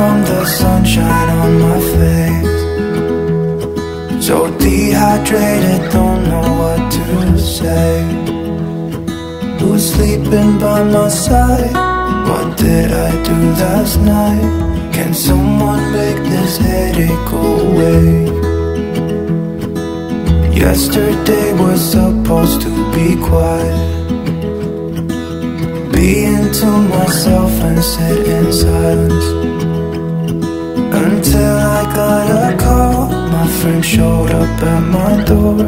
from the sunshine on my face. So dehydrated, don't know what to say. Who's sleeping by my side? What did I do last night? Can someone make this headache go away? Yesterday was supposed to be quiet, being to myself and sit in silence, until I got a call. My friend showed up at my door.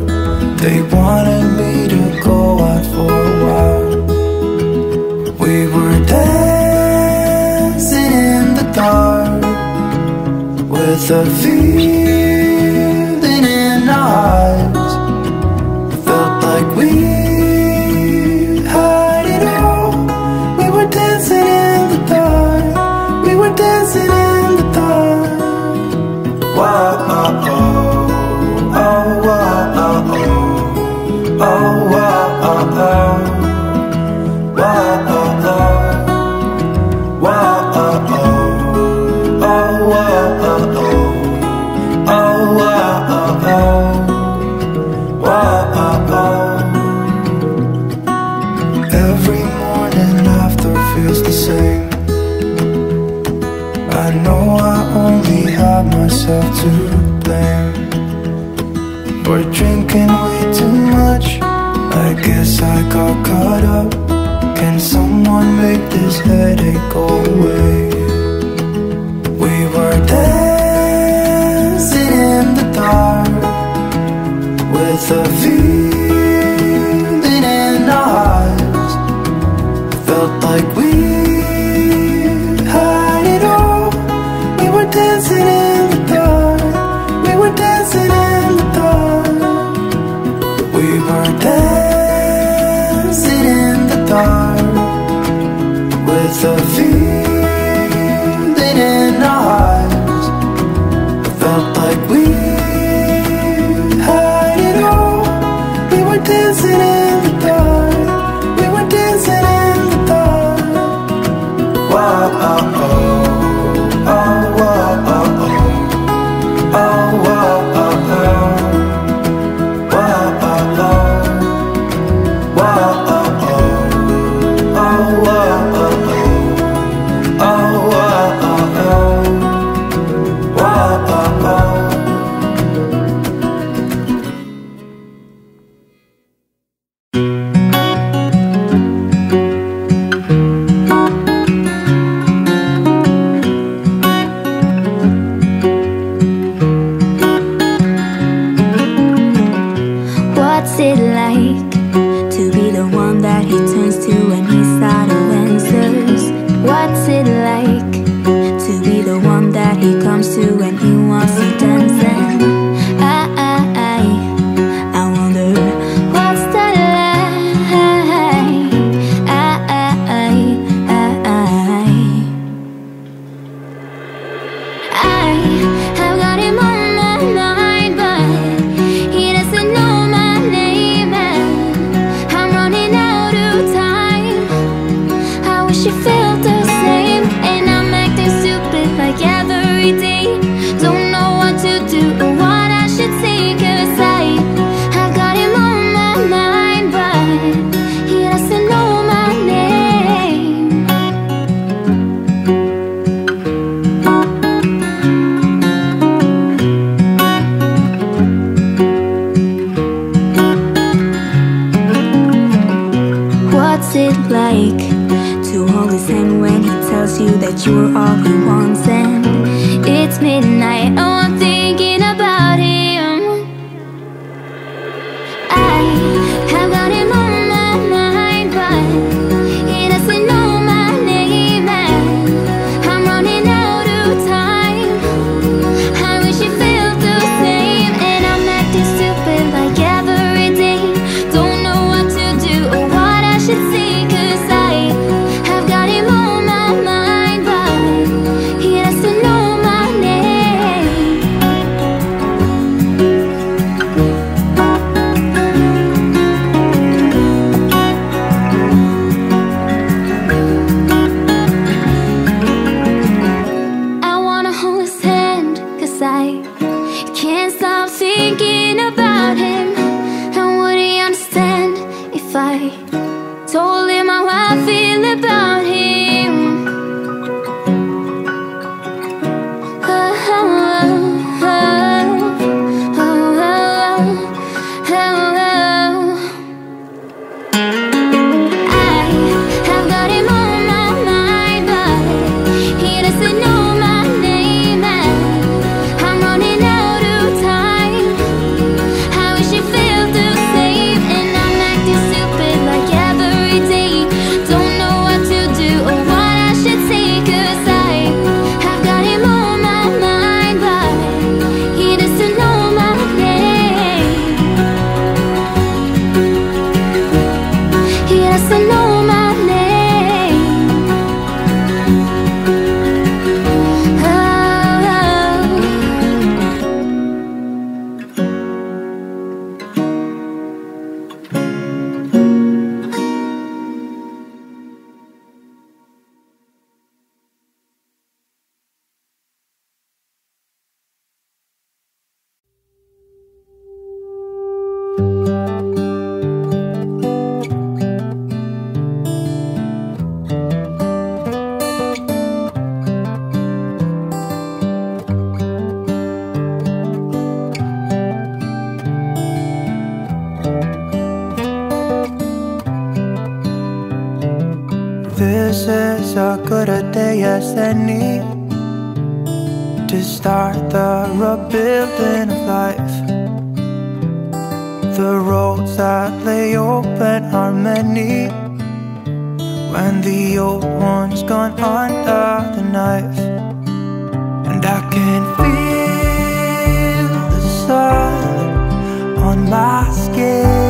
They wanted me to go out for a while. We were dancing in the dark with a feeling in our eyes. Like we had it all. We were dancing in the dark. We were dancing in the dark. Wow, oh, oh, oh, wow, oh, oh, oh, wow, oh, oh, wow, oh, oh, wow, oh, oh, oh, wow, oh, oh, oh, wow, oh, oh. Myself to blame. We're drinking way too much. I guess I got caught up. Can someone make this headache go away? We were dancing in the dark with a feeling in our eyes. Felt like we had it all. We were dancing in the feeling in our eyes. Felt like we had it all. We were dancing in the dark. We were dancing in the dark. Wow, oh, oh, oh, wow, oh, oh, oh, wow, oh, oh, wow, oh, oh, wow, oh. Cause I have got him on my mind, but thinking about him, and would he understand if I told him how I feel about him? This is as good a day as any to start the rebuilding of life. The roads that lay open are many, when the old one's gone under the knife. And I can feel the sun on my skin.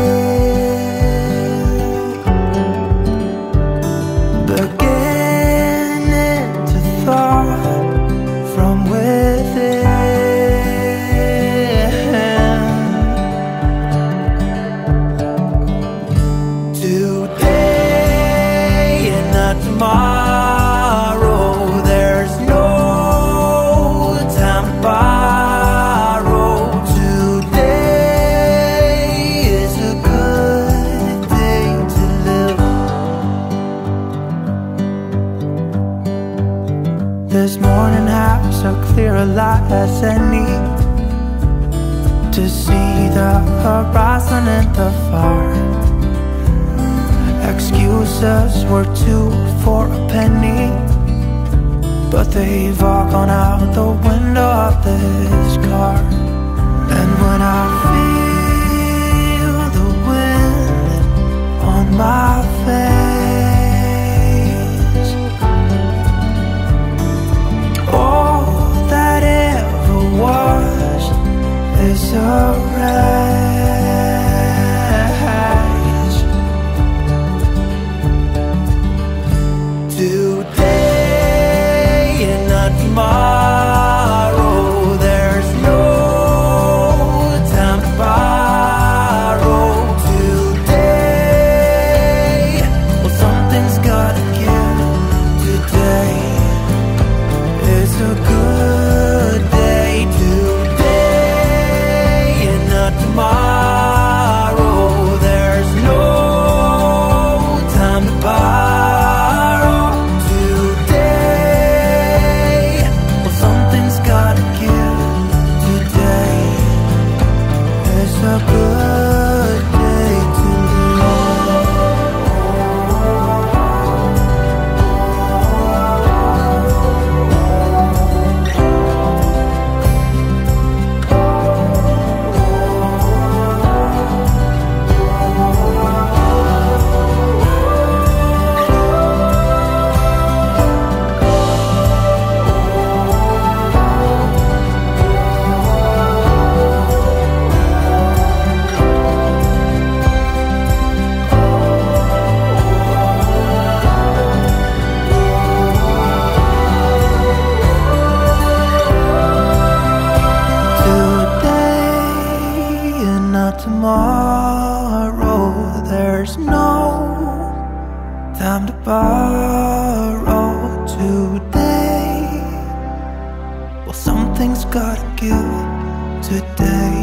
A light as I need to see the horizon and the far. Excuses were 2 for a penny, but they've all gone out the window of this car. And when I feel the wind on my face, oh, that ever was is a rash. Today and not tomorrow. Today, well, something's gotta give today.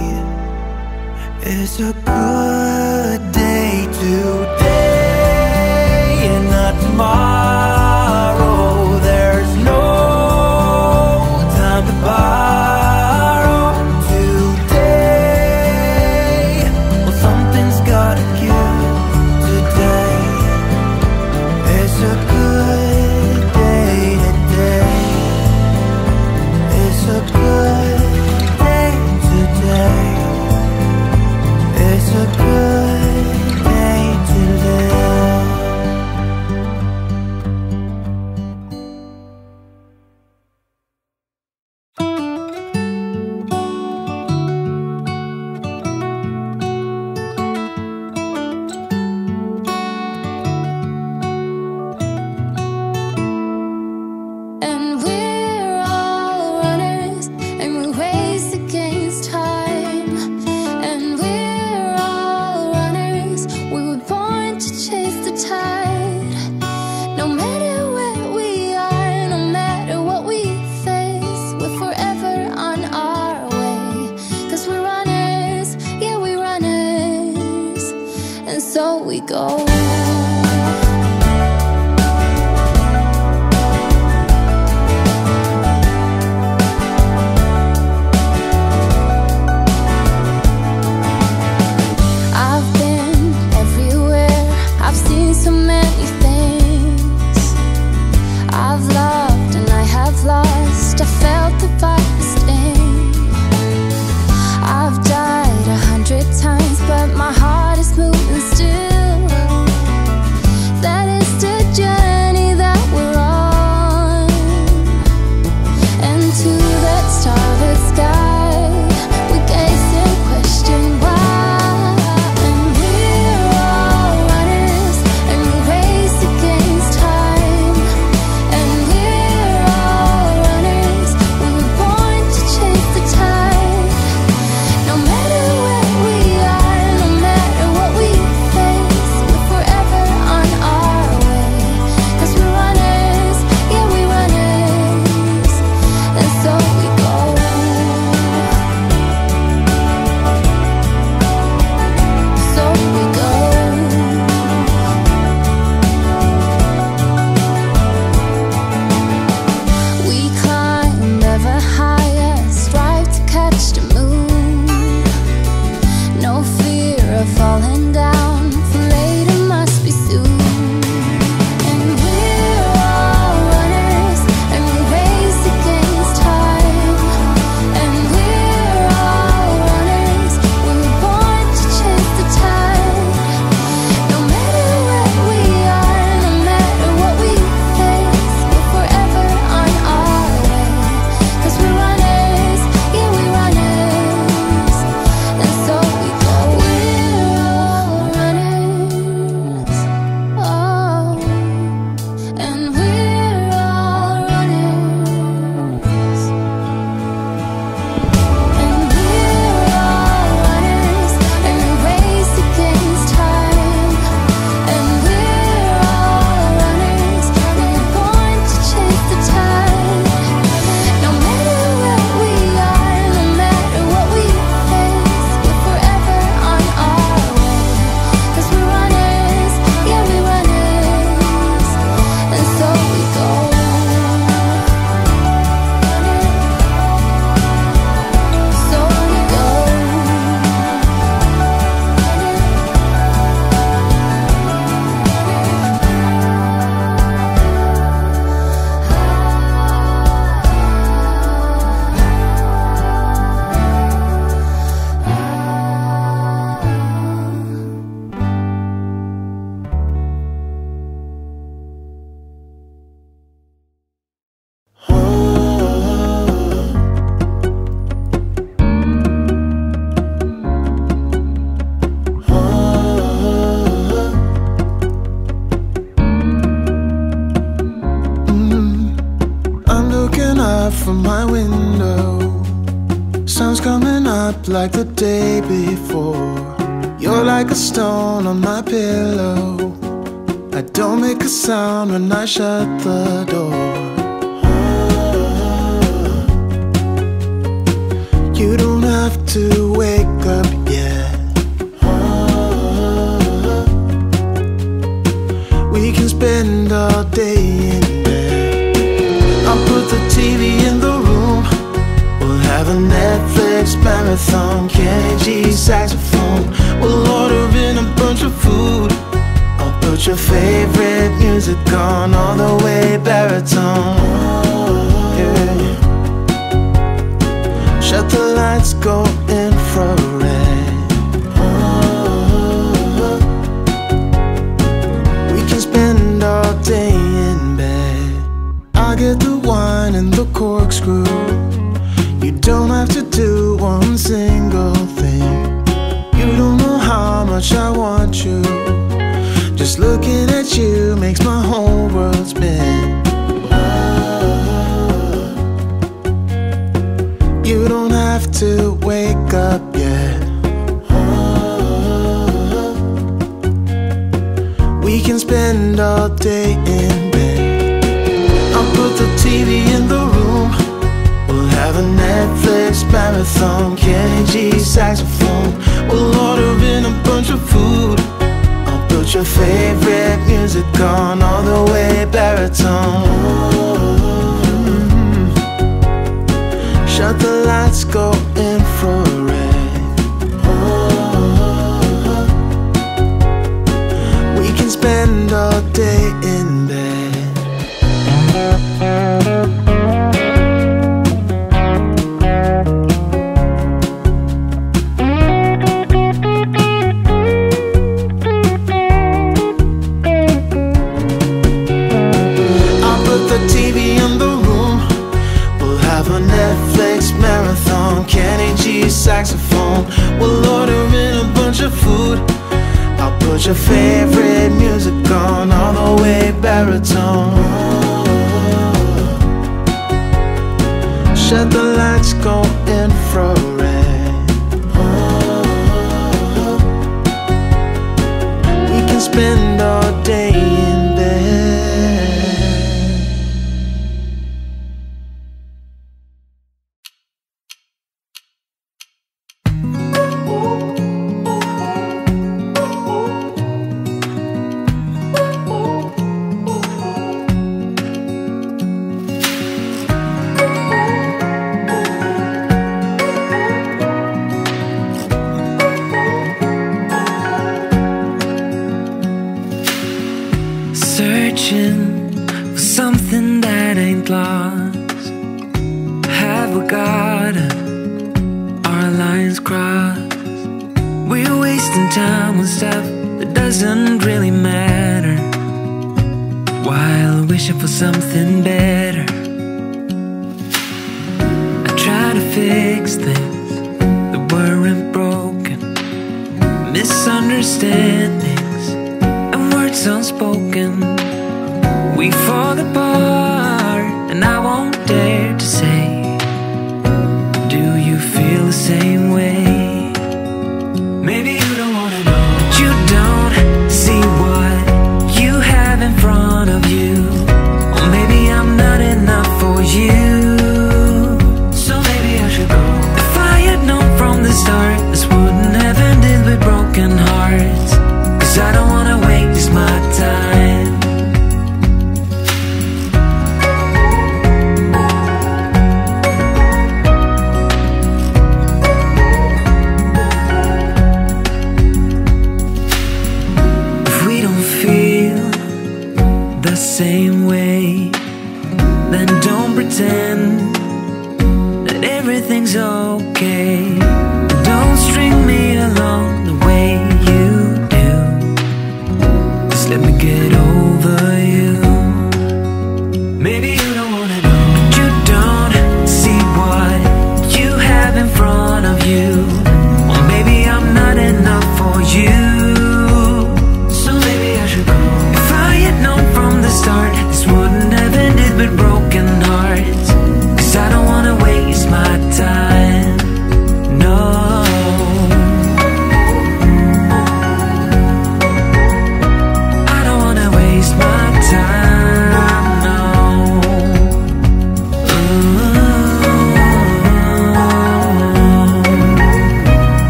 It's a good day today and not tomorrow. There's no time to borrow. Today, well, something's gotta give today. It's a good day today. It's a good day today. It's a good day to live. And we're all runners, and we race against time. And chase the tide. No matter where we are, no matter what we face, we're forever on our way. 'Cause we're runners, yeah, we're runners. And so we go. From my window, sun's coming up like the day before. You're like a stone on my pillow. I don't make a sound when I shut the door. You don't have to wake up yet. phone, Kenji saxophone. We'll order in a bunch of food. I'll put your favorite music on, all the way baritone. Yeah. Shut the lights, go infrared. We can spend all day in bed. I'll get the wine and the corkscrew. You don't have to do one single thing. You don't know how much I want you. Just looking at you makes my whole world spin. Oh. You don't have to wake up yet. Oh. We can spend all day in bed. I'll put the TV in the room. We'll have a Netflix marathon, Kenji saxophone. We'll order in a bunch of food. I'll put your favorite music on, all the way baritone. Mm-hmm. Shut the lights, go infrared. Oh. We can spend all day in bed. Saxophone, we'll order in a bunch of food. I'll put your favorite music on, all the way baritone. Oh. Shut the lights, go infrared. Oh. We can spend all day in bed. I don't wanna waste my time.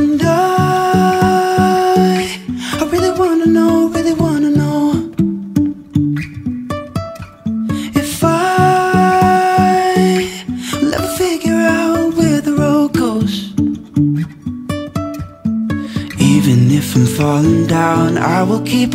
And I really wanna know if I'll ever figure out where the road goes. Even if I'm falling down, I will keep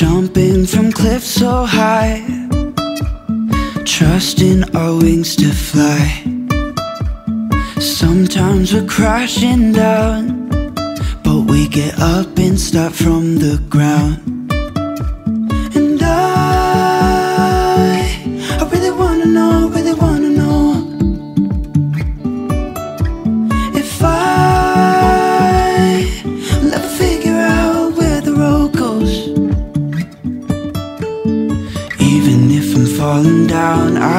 Jumping from cliffs so high, trusting our wings to fly. Sometimes we're crashing down, but we get up and start from the ground. And I really wanna know if I'll ever figure out where the road goes. Even if I'm falling down, I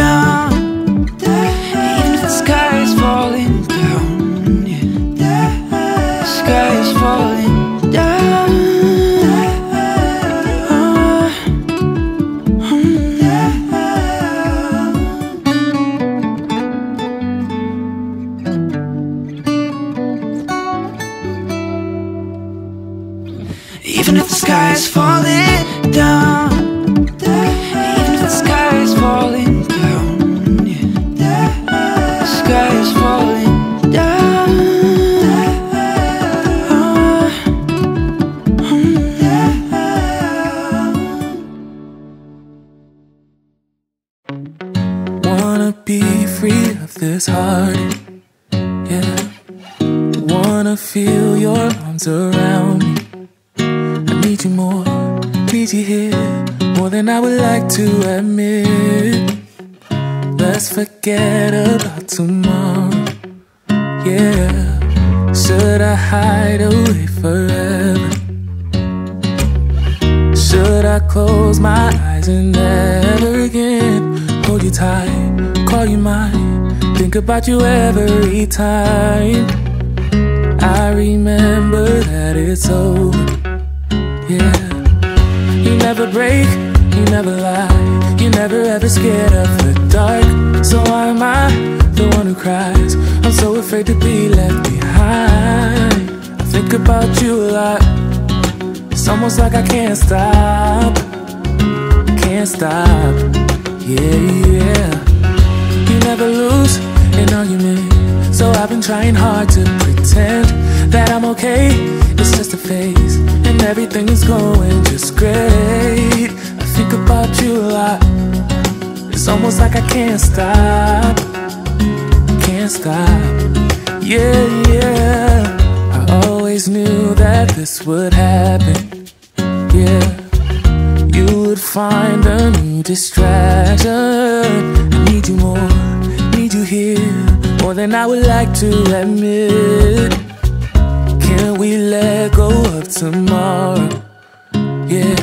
down. Even if the sky is falling down, yeah. The sky is falling down. Even if the sky is falling down, even if the sky is falling down, the sky is falling down. Wanna be free of this heart, yeah. Wanna feel your arms around me. Need you more, need you here, more than I would like to admit. Let's forget about tomorrow, yeah. Should I hide away forever? Should I close my eyes and never again hold you tight, call you mine, think about you every time? I remember that it's over, yeah. You never break, you never lie, you're never ever scared of the dark. So why am I the one who cries? I'm so afraid to be left behind. I think about you a lot, it's almost like I can't stop. Can't stop, yeah, yeah. You never lose an argument, so I've been trying hard to pretend that I'm okay, it's just a phase, and everything is going just great. I think about you a lot, it's almost like I can't stop. Can't stop, yeah, yeah. I always knew that this would happen, yeah. You would find a new distraction. I need you more, need you here, more than I would like to admit. Can we let go of tomorrow, yeah.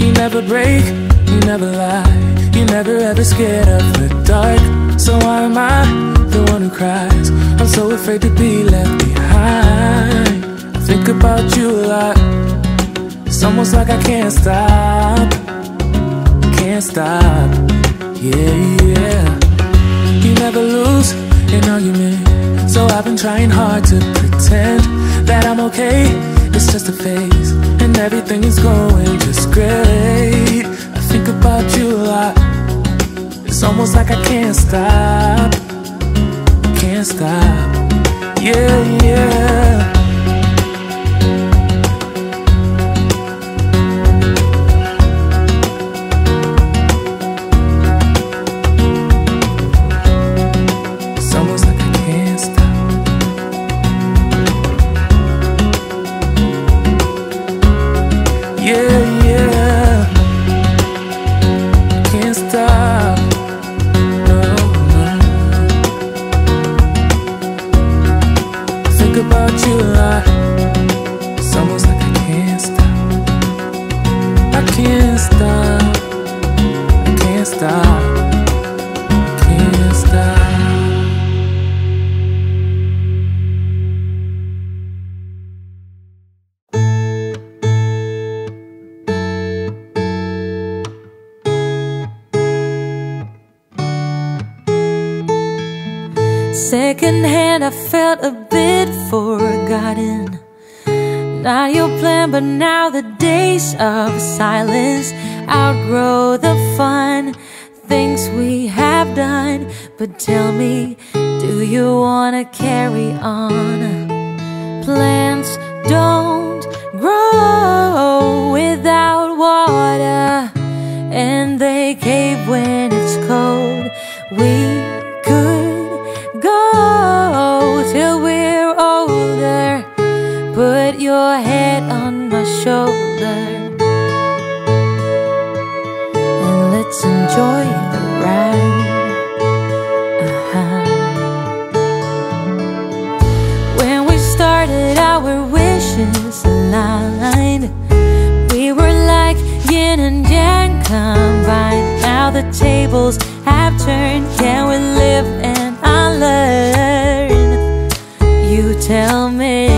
You never break, you never lie, you're never ever scared of the dark. So why am I the one who cries? I'm so afraid to be left behind. I think about you a lot, it's almost like I can't stop. Can't stop, yeah, yeah. You never lose an argument, so I've been trying hard to pretend that I'm okay, it's just a phase, and everything is going just great. I think about you a lot, it's almost like I can't stop. Can't stop, yeah, yeah. Second hand, I felt a bit forgotten. Not your plan, but now the days of silence outgrow the fun things we have done. But tell me, do you wanna carry on? Plants don't grow without water, and they cave when it's cold. We could go till we're older. Put your head on my shoulder and let's enjoy the ride. When we started, our wishes aligned. We were like yin and yang combined. Now the tables have turned. Can we live and unlearn? You tell me.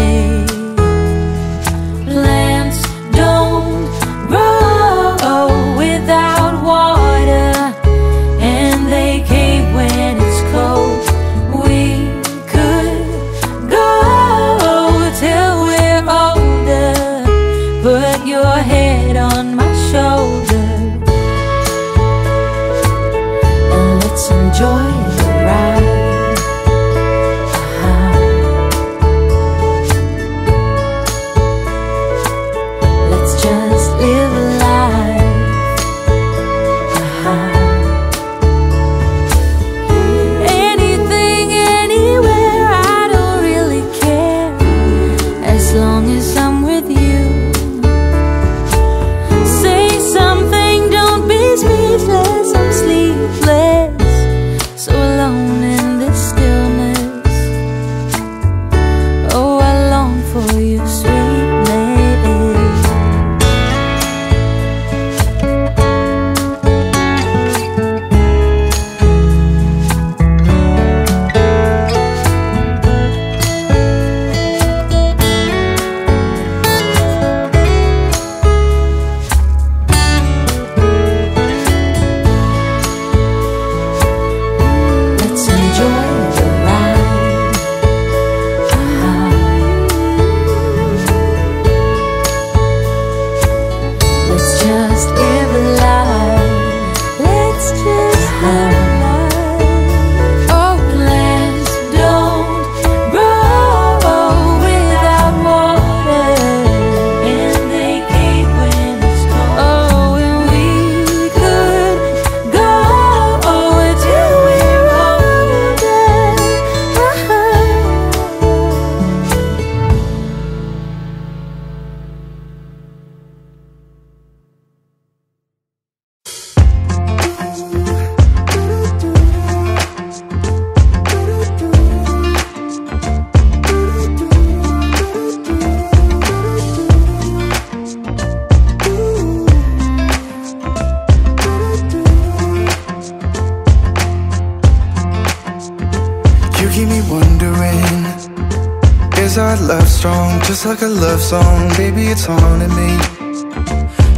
Just like a love song, baby, it's haunting me.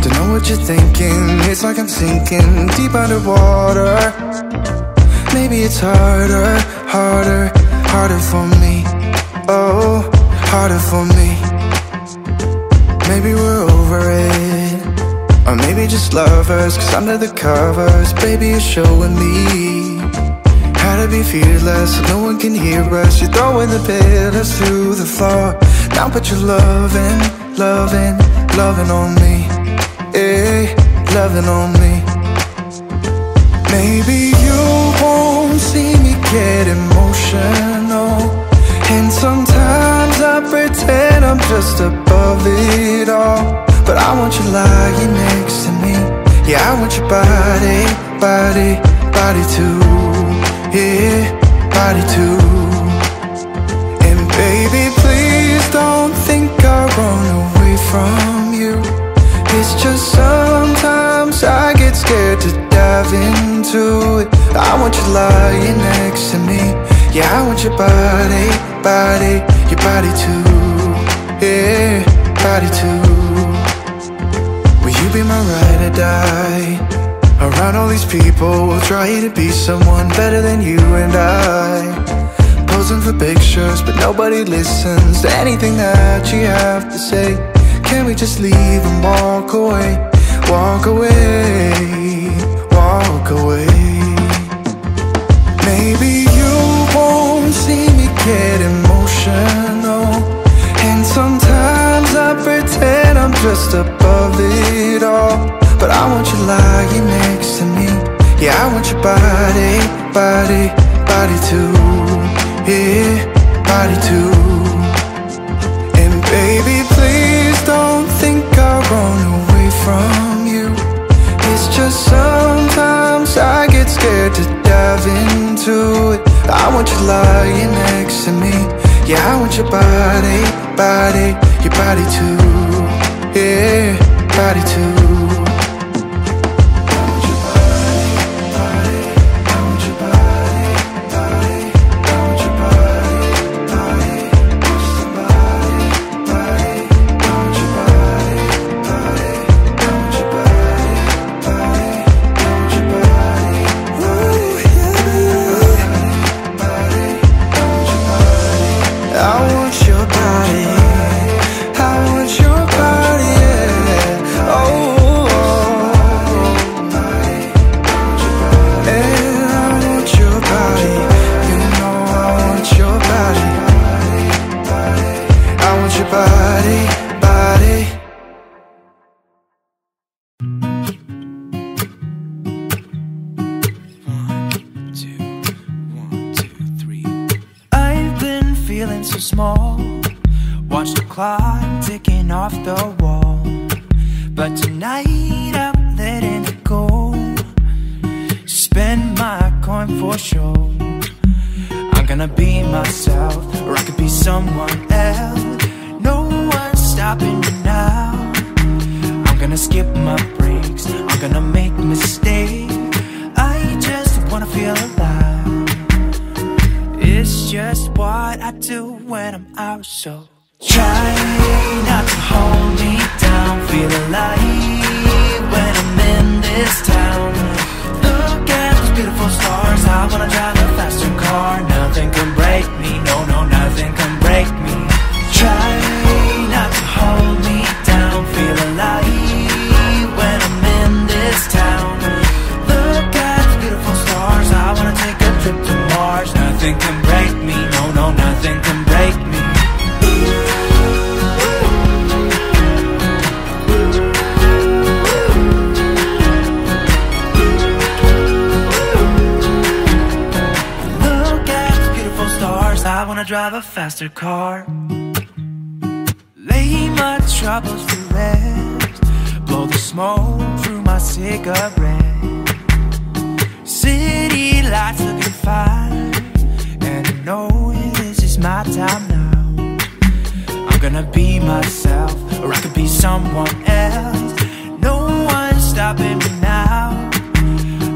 Don't know what you're thinking, it's like I'm sinking deep underwater. Maybe it's harder, harder, harder for me. Oh, harder for me. Maybe we're over it, or maybe just lovers, cause under the covers, baby, you're showing me how to be fearless, so no one can hear us. You're throwing the pillars through the floor. Now but you're loving, loving, loving on me. Eh, loving on me. Maybe you won't see me get emotional, and sometimes I pretend I'm just above it all. But I want you lying next to me. Yeah, I want your body, body, body too. Yeah, body too. And baby, don't think I run away from you. It's just sometimes I get scared to dive into it. I want you lying next to me. Yeah, I want your body, body, your body too. Yeah, body too. Will you be my ride or die? Around all these people, we'll try to be someone better than you and I. for pictures, but nobody listens to anything that you have to say. Can we just leave and walk away? Walk away, walk away. Maybe you won't see me get emotional, and sometimes I pretend I'm just above it all. But I want you lying next to me. Yeah, I want your body, body, body too. Yeah, body too. And baby, please don't think I'll run away from you. It's just sometimes I get scared to dive into it. I want you lying next to me. Yeah, I want your body, body, your body too. Yeah, body too. Drive a faster car, lay my troubles to rest, blow the smoke through my cigarette. City lights looking fine, and I know this is my time now. I'm gonna be myself, or I could be someone else. No one's stopping me now.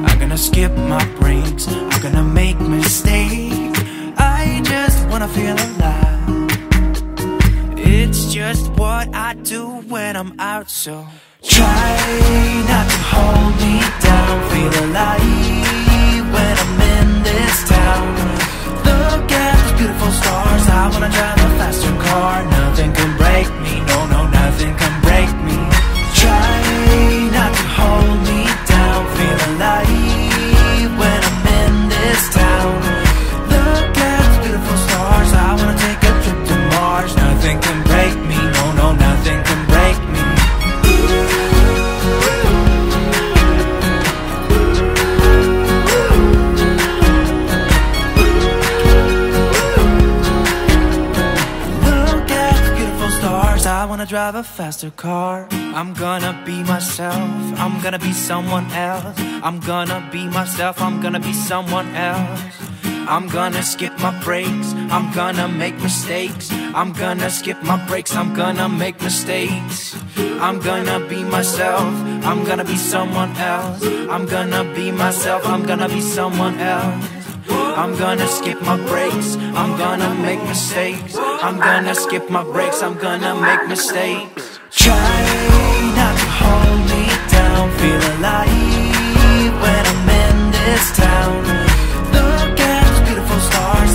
I'm gonna skip my breaks, I'm gonna make mistakes. I just wanna feel alive. It's just what I do when I'm out, so try not to hold me down. Feel alive when I'm in this town. Look at those beautiful stars. I wanna drive a faster car. Nothing can break me, no, no, nothing can break me. Try not to hold me down. Feel alive when I'm in this town. I wanna take a trip to Mars. Nothing can break me, no, no, nothing can break me. Look at the beautiful stars. I wanna drive a faster car. I'm gonna be myself, I'm gonna be someone else. I'm gonna be myself, I'm gonna be someone else. I'm gonna skip my breaks, I'm gonna make mistakes. I'm gonna skip my breaks, I'm gonna make mistakes. I'm gonna be myself, I'm gonna be someone else. I'm gonna be myself, I'm gonna be someone else. I'm gonna skip my breaks, I'm gonna make mistakes. I'm gonna skip my breaks, I'm gonna make mistakes. Try not to hold me down, feel alive when I'm in this town.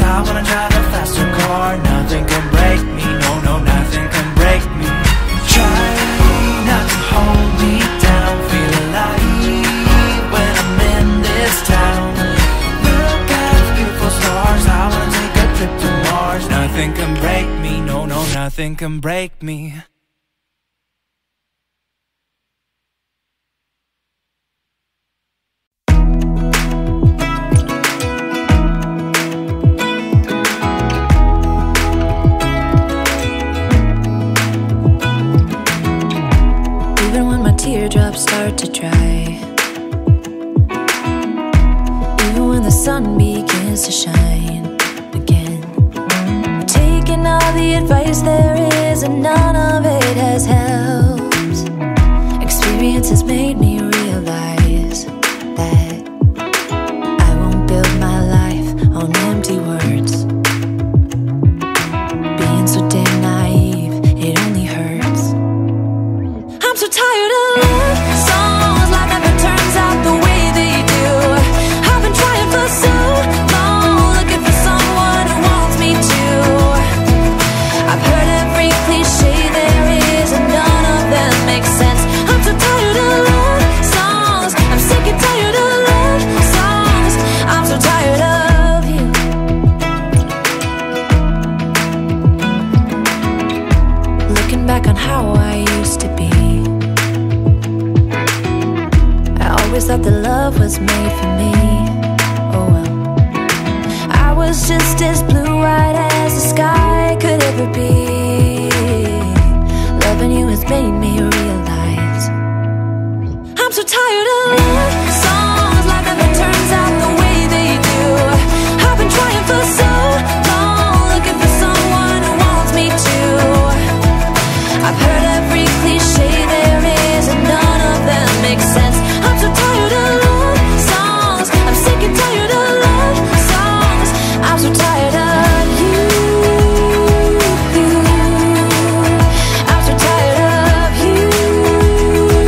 I wanna drive a faster nothing can break me. No, no, nothing can break me. Even when my teardrops start to dry, even when the sun begins to shine again, I'm taking all the advice there is and none of it has helped. Experience has made me realize that I won't build my life on empty words. Being so damn naive, it only hurts. I'm so tired of love songs like never turns out the way they do. I've been trying for so long, looking for someone who wants me to. I've heard every cliche there is and none of them make sense. I'm so tired of love songs. I'm sick and tired of love songs. I'm so tired of you. Looking back on how I used to be, always thought that love was made for me. Oh well, I was just as blue-eyed as the sky could ever be. Loving you has made me realize I'm so tired of love songs like never turns out the way they do. I've been trying for so long, looking for someone who wants me to. I've heard every cliche there is and none of them make sense. I'm so tired of love songs. I'm sick and tired of love songs. I'm so tired of you. I'm so tired of you. I'm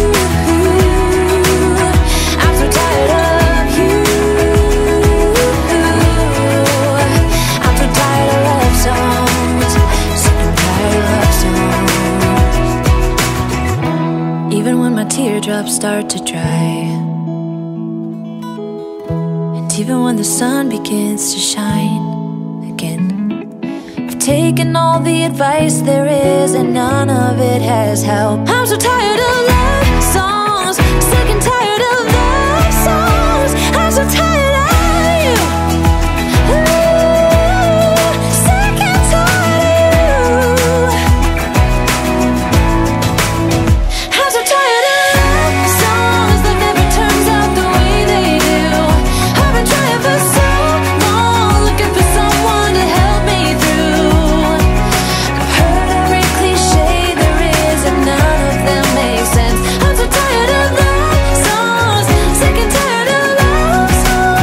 so tired of you. I'm so tired of love songs. Sick and tired of love songs. Even when my teardrops start to dry, even when the sun begins to shine again, I've taken all the advice there is and none of it has helped. I'm so tired of love songs, sick and tired of love songs. I'm so tired of you. Ooh, sick and tired of you. I'm so tired. Sense. I'm so tired of love songs, sick and tired of love songs.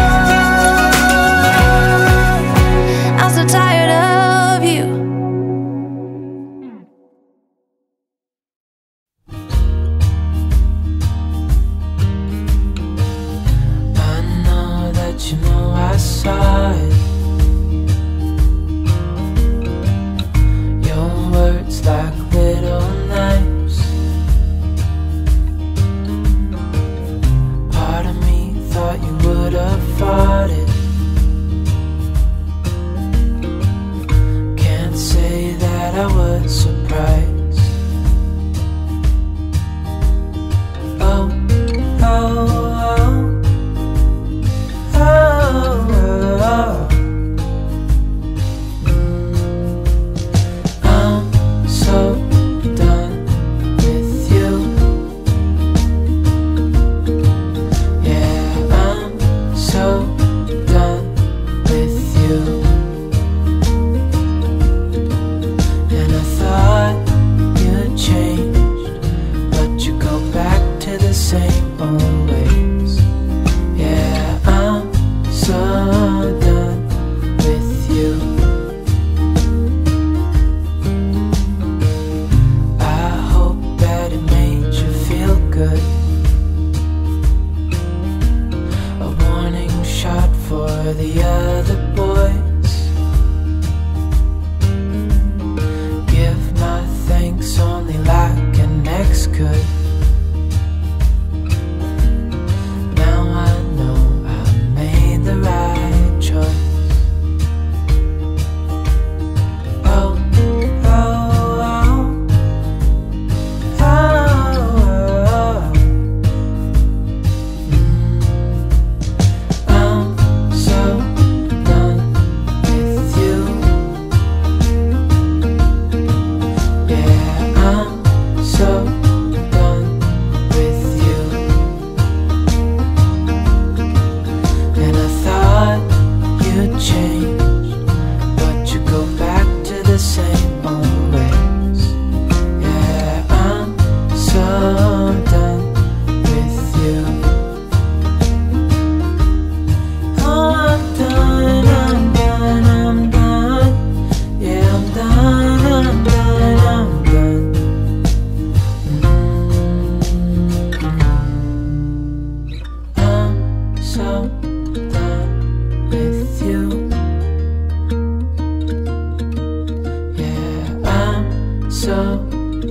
so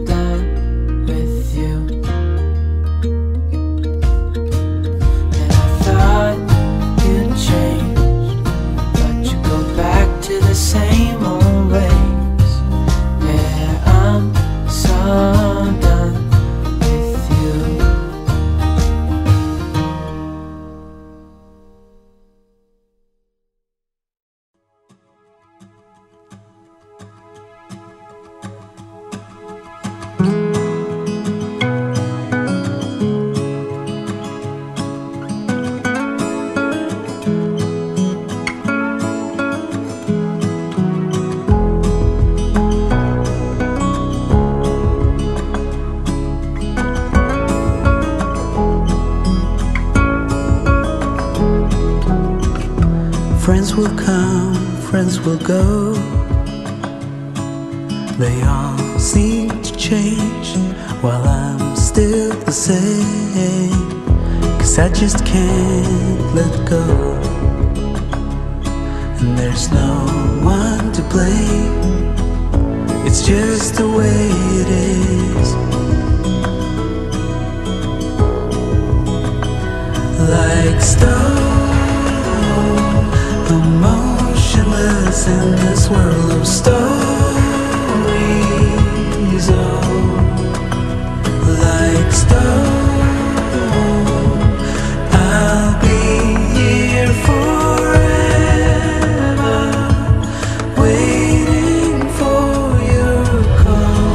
done with you. And I thought you'd change, but you go back to the same old ways. Yeah, I'm so done with you. Friends will come, friends will go. They all seem to change while I'm still the same. 'Cause I just can't let go, and there's no one to blame. It's just the way it is. Like stone, emotionless in this world of stories. Oh, like stone, I'll be here forever, waiting for your call.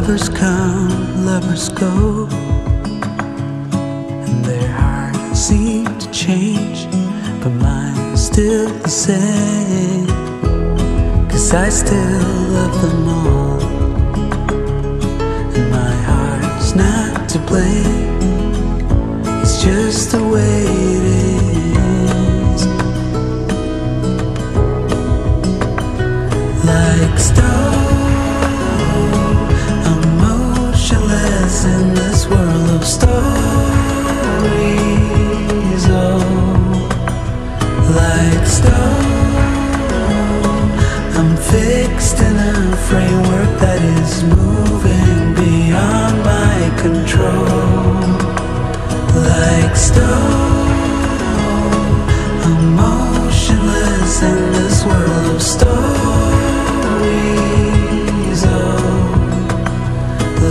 Lovers come, lovers go, and their hearts seem to change, but mine's still the same. 'Cause I still love them all, and my heart's not to blame. It's just the way it is. Like stars in this world of stories, oh, like stone, I'm fixed in a framework that is moving beyond my control. Like stone, I'm motionless in this world of stories, oh,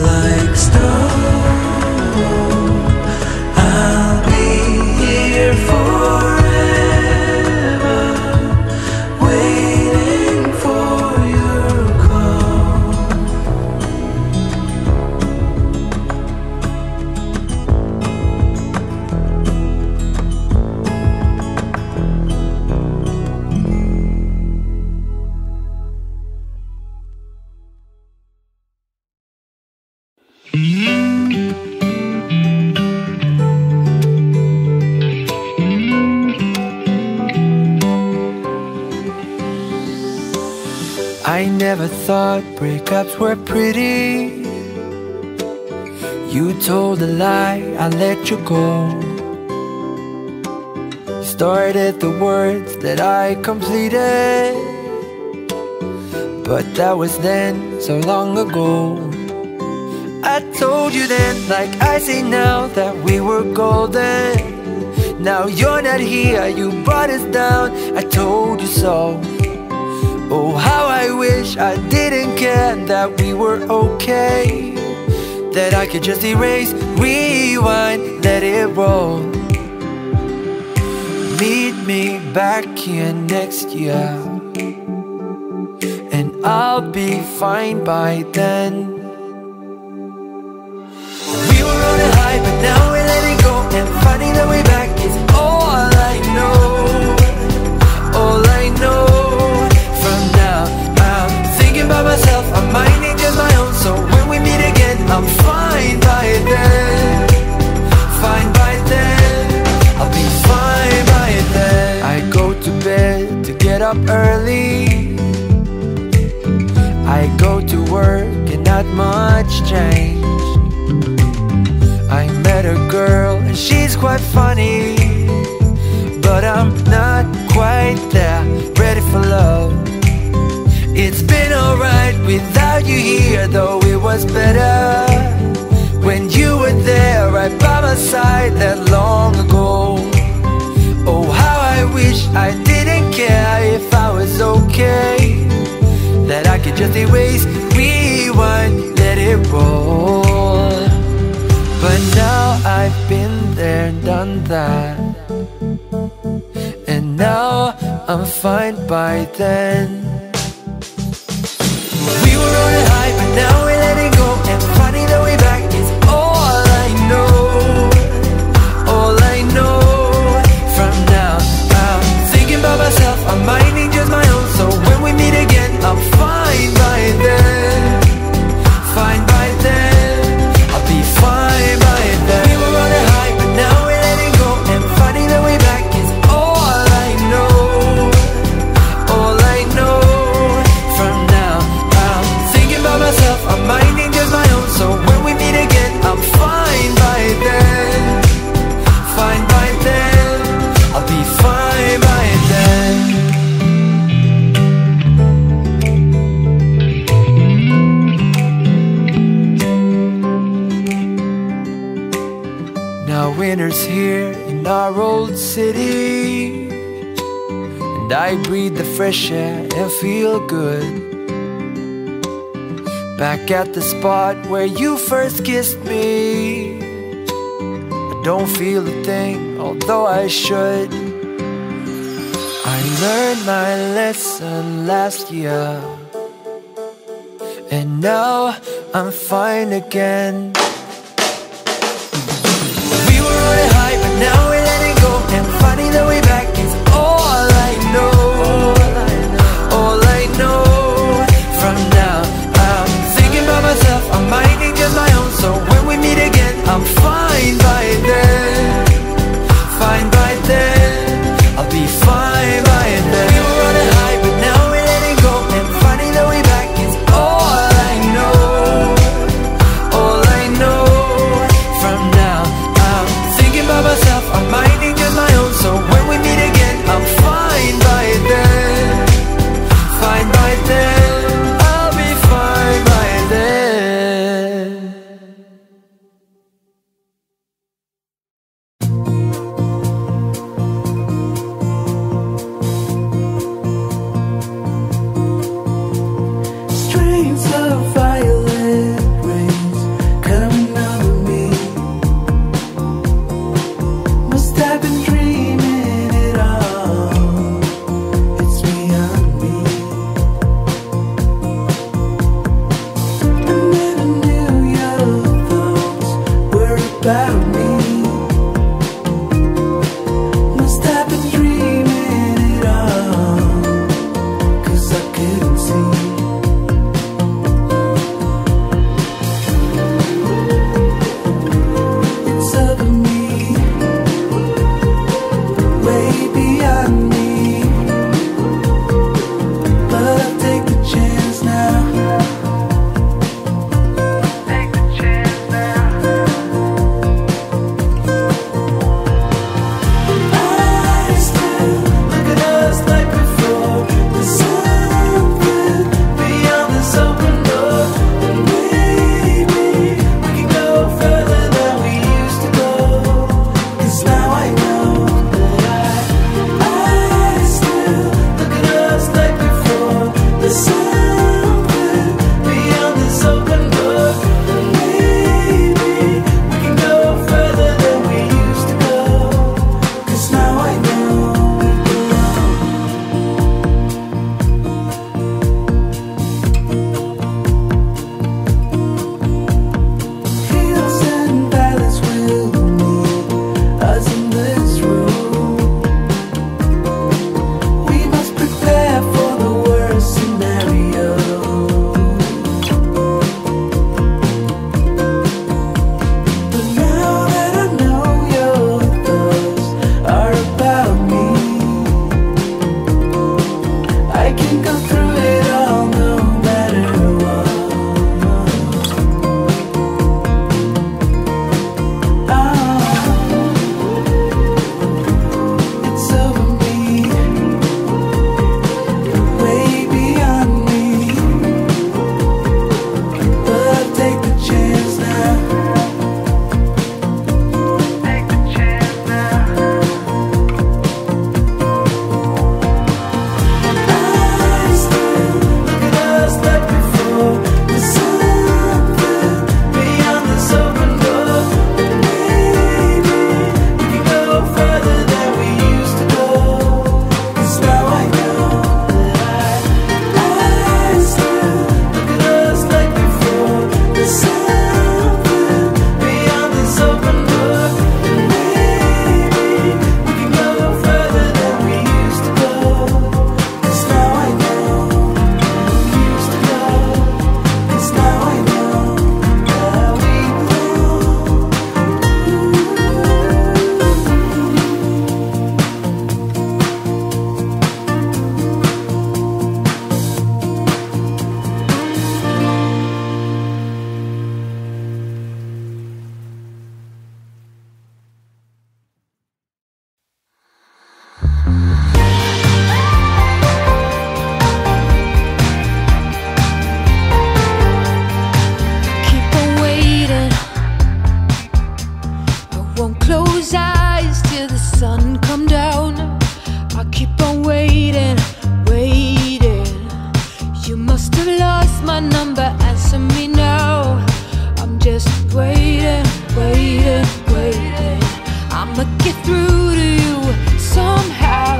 like stone. I never thought breakups were pretty. You told a lie, I let you go. Started the words that I completed, but that was then, so long ago. I told you then, like I say now, that we were golden. Now you're not here, you brought us down, I told you so. Oh, how I wish I didn't care that we were okay, that I could just erase, rewind, let it roll. Meet me back here next year, and I'll be fine by then. We were on a high, but now we're letting go, and finding our way back is all I know. All I know. Myself, I might need just my own, so when we meet again, I'm fine by then. Fine by then, I'll be fine by then. up early. I go to work and not much change. I met a girl and she's quite funny, but I'm not quite there, ready for love. It's been alright without you here, though it was better when you were there right by my side that long ago. Oh, how I wish I didn't care if I was okay, that I could just erase, rewind, let it roll. But now I've been there and done that, and now I'm fine by then. We were on a high, but now we're letting go, and finding the way back is all I know. All I know from now, I'm thinking by myself, I might need just my own. So when we meet again, I'm fine by then. Fine by then, I'll be fine by then. We were on a high, but now we're letting go, and finding the way back is all I know. All I know from now, I'm thinking by myself, I might need just my own. So when we meet again, I'm fine by then. Fine by then, I'll be fine by then. Now winter's here in our old city, and I breathe the fresh air and feel good. Back at the spot where you first kissed me, I don't feel a thing, although I should. I learned my lesson last year, and now I'm fine again. We were on a high, but now we're letting go, and finding the way back is all I know. All I know from now, I'm thinking by myself, I might need just my own. So when we meet again, I'm fine by then. Fine by then, I'll be fine by then. We were on a high, but now we're letting go, and finding the way back is all I know. All I know sighs till the sun come down. I keep on waiting, waiting. You must have lost my number, answer me now. I'm just waiting, waiting, waiting. I'ma get through to you somehow.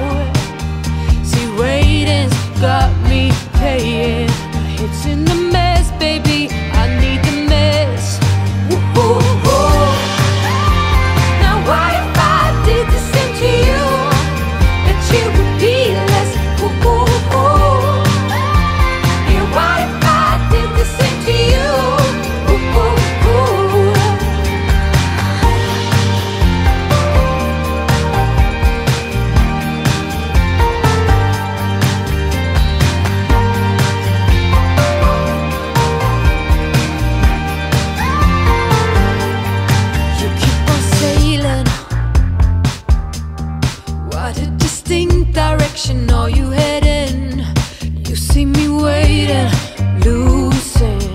See, waiting's got me paying. My head's in the mess, baby, I need the mess. Woo-hoo. Direction, are you heading? You see me waiting, losing.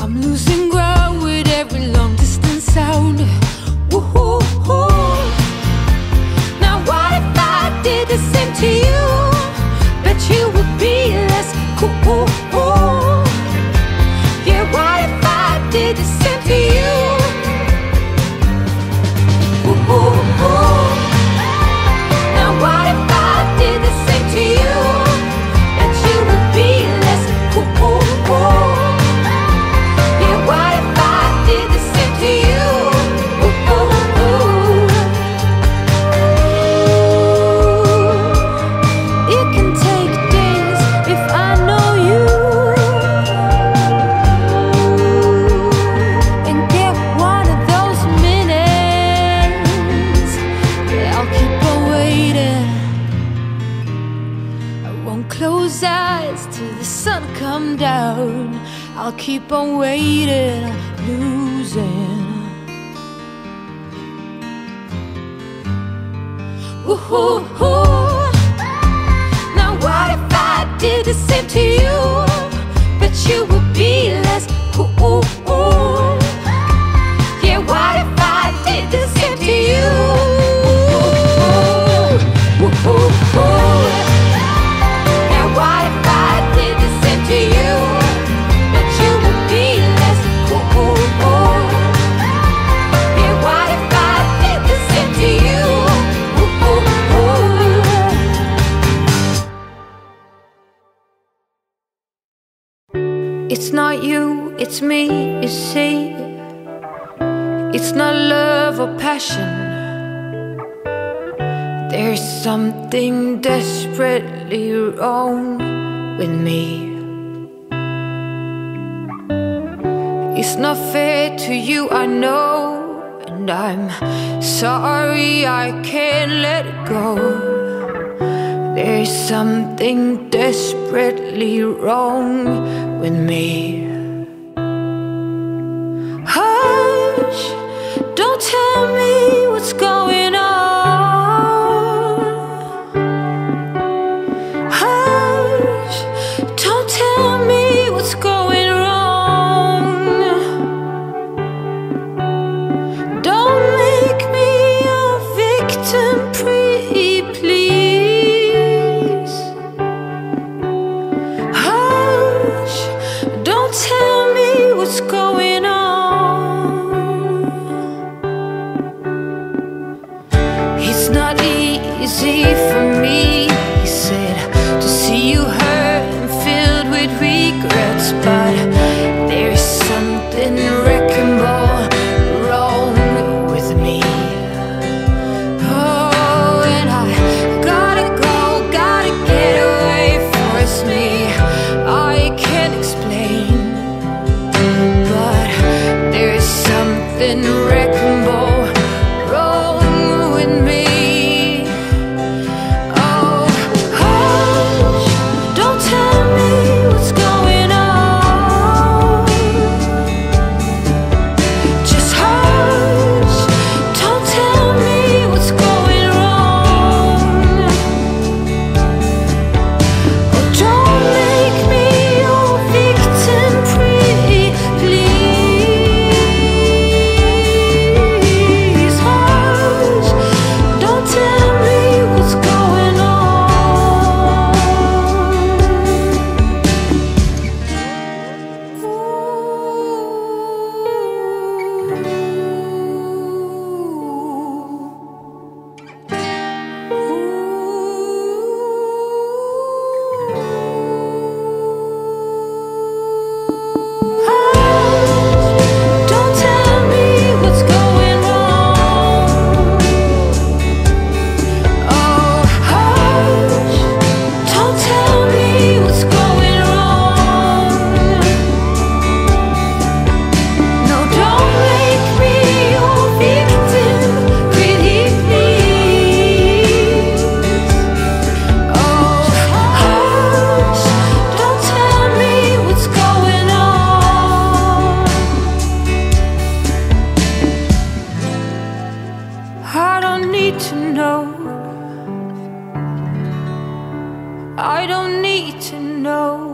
I'm losing ground with every long distance sound. Woo-hoo -hoo. Now what if I did the same to you? Bet you would be less cool. Yeah, what if I did the same to you? Woo-hoo -hoo. Now what if close eyes till the sun come down? I'll keep on waiting, losing. Woo-hoo-hoo. Now what if I did the same to you? But you would be less cool. Yeah, what if I did the same to you? Woo-hoo-hoo. It's not you, it's me, you see. It's not love or passion. There's something desperately wrong with me. It's not fair to you, I know, and I'm sorry I can't let it go. There's something desperately wrong with me. Hush, don't tell me what's going on. Hush, don't tell me what's going wrong. Don't make me a victim, please. Tell me what's going on. It's not easy for me, he said, to see you hurt and filled with regrets, but there's something wrecking ball wrong with me. Oh, and I gotta go, gotta get away for it's me. I can't explain, something wrecking ball wrong with me. Oh, hush, don't tell me what's going on. don't need to know. I don't need to know.